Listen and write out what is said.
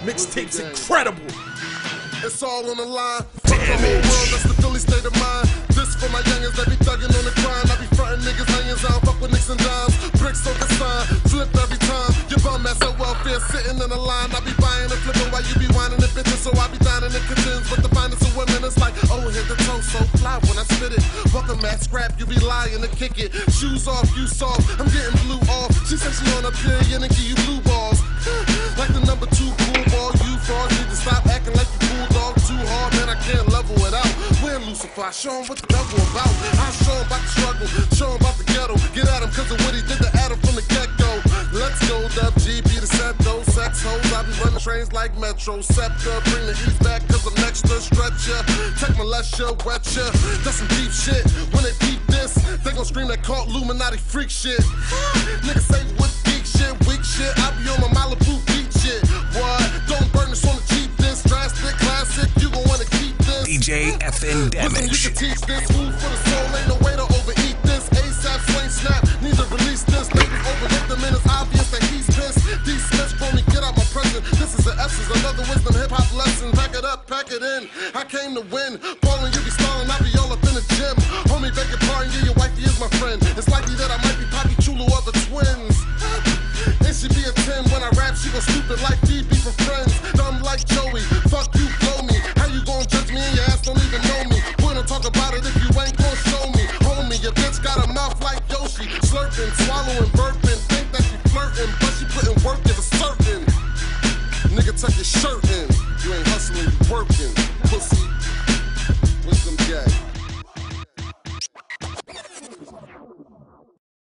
Mixtape's incredible. It's all on the line. Damn it. That's the Philly state of mind. This for my youngins that be thuggin' on the grind. I be frontin' niggas, hangin' out, fuck with nicks and dimes. Bricks on the sign, flip every time. Your bum ass at welfare, sitting in the line. I be buying and flipping while you be whining and bitching. So I be dining in kitchens with the finest of women. It's like, oh, hit the toe, so fly when I spit it. Welcome at scrap, you be lying to kick it. Shoes off, you soft, I'm getting blue off. She said she on a period and give you blue balls. Like the number 2 cool ball, you frauds need to stop acting like you cool dog too hard, man. I can't level it out. We're Lucifer, show 'em what the devil about. I show 'em about the struggle, show 'em about the ghetto. Get at 'em 'cause of what he did to Adam from the get-go. Let's go, WG, be the set though. Sex hoes, I be running trains like Metro. Scepter, bring the east back 'cause I'm next to stretcher. Tech molestia, wetcha. That's some deep shit. When they peep this, they gon' scream that caught Illuminati freak shit. Niggas say what geek shit, weak shit. I be on my Malibu beat shit. What? Don't burn this on the cheap. This drastic, classic. You gon' wanna keep this. DJ FN Damage. Listen, you can teach this. Food for the soul, ain't no way to overeat this. ASAP, swing, snap. Need to release this. Another wisdom, hip-hop lesson. Pack it up, pack it in. I came to win. Ballin', you be stallin', I be all up in the gym. Homie, beg your pardon, yeah, your wifey is my friend. It's likely that I might be Poppy Chulo or the twins. And she be a 10 when I rap, she go stupid like DB from Friends. Dumb like Joey, fuck you, blow me. How you gon' judge me and your ass don't even know me? Wouldn't talk about it if you ain't gon' show me. Homie, your bitch got a mouth like Yoshi. Slurpin', swallowin', burpin', think that she flirtin', but she puttin' work in the certain. Nigga, tuck your shirt in. You ain't hustling, you working. Pussy. Wisdom gang.